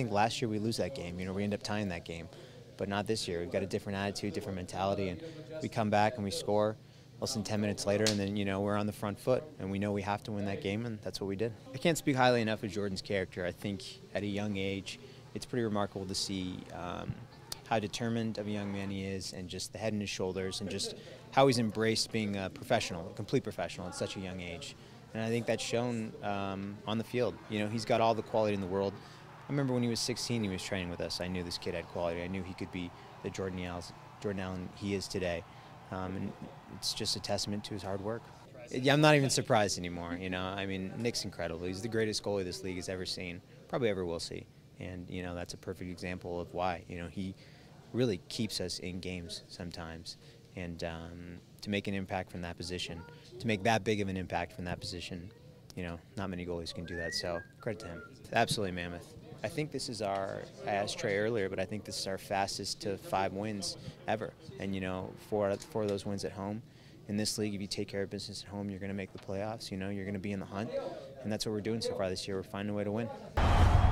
think last year we lose that game. You know, we end up tying that game, but not this year. We've got a different attitude, different mentality, and we come back and we score less than 10 minutes later, and then, you know, we're on the front foot, and we know we have to win that game, and that's what we did. I can't speak highly enough of Jordan's character. I think at a young age, it's pretty remarkable to see how determined of a young man he is, and just the head in his shoulders, and just how he's embraced being a professional, a complete professional at such a young age. And I think that's shown on the field. You know, he's got all the quality in the world. I remember when he was 16, he was training with us. I knew this kid had quality. I knew he could be the Jordan Allen he is today. And it's just a testament to his hard work. Yeah, I'm not even surprised anymore, you know. I mean, Nick's incredible. He's the greatest goalie this league has ever seen, probably ever will see. And, you know, that's a perfect example of why. You know, he really keeps us in games sometimes. And to make an impact from that position, to make that big of an impact from that position, you know, not many goalies can do that. So credit to him. Absolutely mammoth. I think this is our, I asked Trey earlier, but I think this is our fastest to 5 wins ever. And, you know, 4 out of 4 of those wins at home. In this league, if you take care of business at home, you're going to make the playoffs. You know, you're going to be in the hunt. And that's what we're doing so far this year. We're finding a way to win.